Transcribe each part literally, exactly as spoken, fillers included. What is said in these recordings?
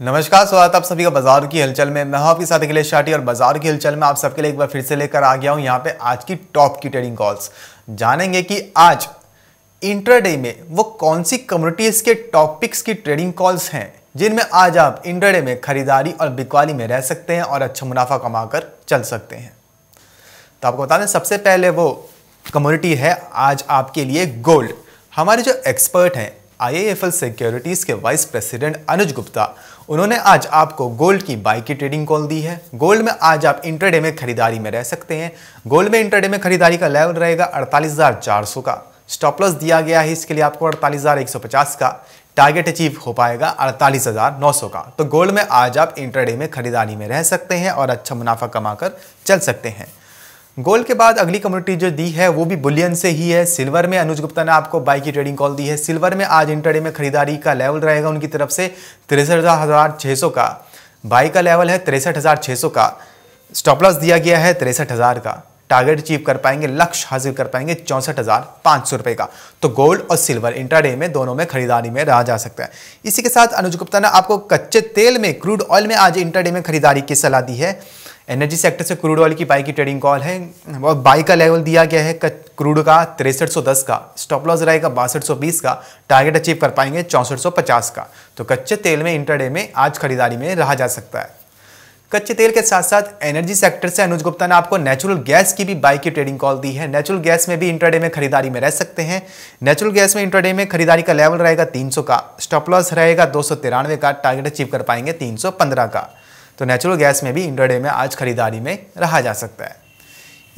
नमस्कार, स्वागत आप सभी का बाजार की हलचल में। मैं हूं आपके साथ अखिलेश शाटी और बाजार की हलचल में आप सबके लिए एक बार फिर से लेकर आ गया हूं यहां पे आज की टॉप की ट्रेडिंग कॉल्स। जानेंगे कि आज इंट्राडे में वो कौन सी कमोडिटीज के टॉप पिक्स की ट्रेडिंग कॉल्स हैं जिनमें आज आप इंट्राडे में खरीदारी और बिकवाली में रह सकते हैं और अच्छा मुनाफा कमाकर चल सकते हैं। तो आपको बता दें, सबसे पहले वो कमोडिटी है आज आपके लिए गोल्ड। हमारे जो एक्सपर्ट हैं I A F L securities के वाइस प्रेसिडेंट अनुज गुप्ता, उन्होंने आज आपको गोल्ड की बाई की ट्रेडिंग कॉल दी है। गोल्ड में आज आप इंट्राडे में खरीदारी में रह सकते हैं। गोल्ड में इंट्राडे में खरीदारी का लेवल रहेगा अड़तालीस हज़ार चार सौ का, स्टॉप लॉस दिया गया है इसके लिए आपको अड़तालीस हज़ार एक सौ पचास का, टारगेट अचीव हो पाएगा अड़तालीस हज़ार नौ सौ का। तो गोल्ड में आज आप इंट्राडे में खरीदारी में रह सकते हैं और अच्छा मुनाफा कमाकर चल सकते हैं। गोल्ड के बाद अगली कमोडिटी जो दी है वो भी बुलियन से ही है। सिल्वर में अनुज गुप्ता ने आपको बाई की ट्रेडिंग कॉल दी है। सिल्वर में आज इंट्राडे में खरीदारी का लेवल रहेगा उनकी तरफ से तिरसठ हज़ार छः सौ का, बाई का लेवल है तिरसठ हज़ार छः सौ का, स्टॉप लॉस दिया गया है तिरसठ हज़ार का, टारगेट अचीव कर पाएंगे, लक्ष्य हासिल कर पाएंगे चौंसठ हज़ार पाँच सौ रुपये का। तो गोल्ड और सिल्वर इंट्राडे में दोनों में खरीदारी में रहा जा सकता है। इसी के साथ अनुज गुप्ता ने आपको कच्चे तेल में, क्रूड ऑयल में आज इंट्राडे में खरीदारी की सलाह दी है। एनर्जी सेक्टर से क्रूड ऑयल की बाई की ट्रेडिंग कॉल है और बाई का लेवल दिया गया है क्रूड का तिरसठ सौ दस का, स्टॉप लॉस रहेगा बासठ सौ बीस का, टारगेट अचीव कर पाएंगे चौंसठ सौ पचास का। तो कच्चे तेल में इंट्राडे में आज खरीदारी में रहा जा सकता है। कच्चे तेल के साथ साथ एनर्जी सेक्टर से अनुज गुप्ता ने आपको नेचुरल गैस की भी बाई की ट्रेडिंग कॉल दी है। नेचुरल गैस में भी इंट्राडे में खरीदारी में रह सकते हैं। नेचुरल गैस में इंट्राडे में खरीदारी का लेवल रहेगा तीन सौ का, स्टॉप लॉस रहेगा दो सौ तिरानवे का, टारगेट अचीव कर पाएंगे तीन सौ पंद्रह का। तो नेचुरल गैस में भी इंट्राडे में आज खरीदारी में रहा जा सकता है।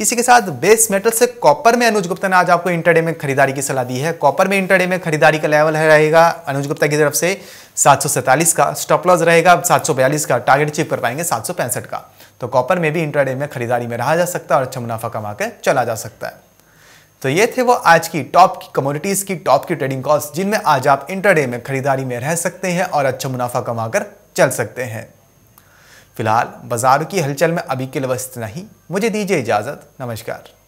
इसी के साथ बेस मेटल से कॉपर में अनुज गुप्ता ने आज आपको इंट्राडे में खरीदारी की सलाह दी है। कॉपर में इंट्राडे में खरीदारी का लेवल रहेगा अनुज गुप्ता की तरफ से सात सौ सैंतालीस का, स्टॉप लॉस रहेगा सात सौ बयालीस का, टारगेट अचीव कर पाएंगे सात सौ पैंसठ का। तो कॉपर में भी इंट्राडे में खरीदारी में रहा जा सकता है और अच्छा मुनाफा कमा के चला जा सकता है। तो ये थे वो आज की टॉप की कमोडिटीज़ की टॉप की ट्रेडिंग कॉल्स जिनमें आज आप इंट्राडे में खरीदारी में रह सकते हैं और अच्छा मुनाफा कमा कर चल सकते हैं। फिलहाल बाजारों की हलचल में अभी के लिए बस इतना ही। मुझे दीजिए इजाज़त। नमस्कार।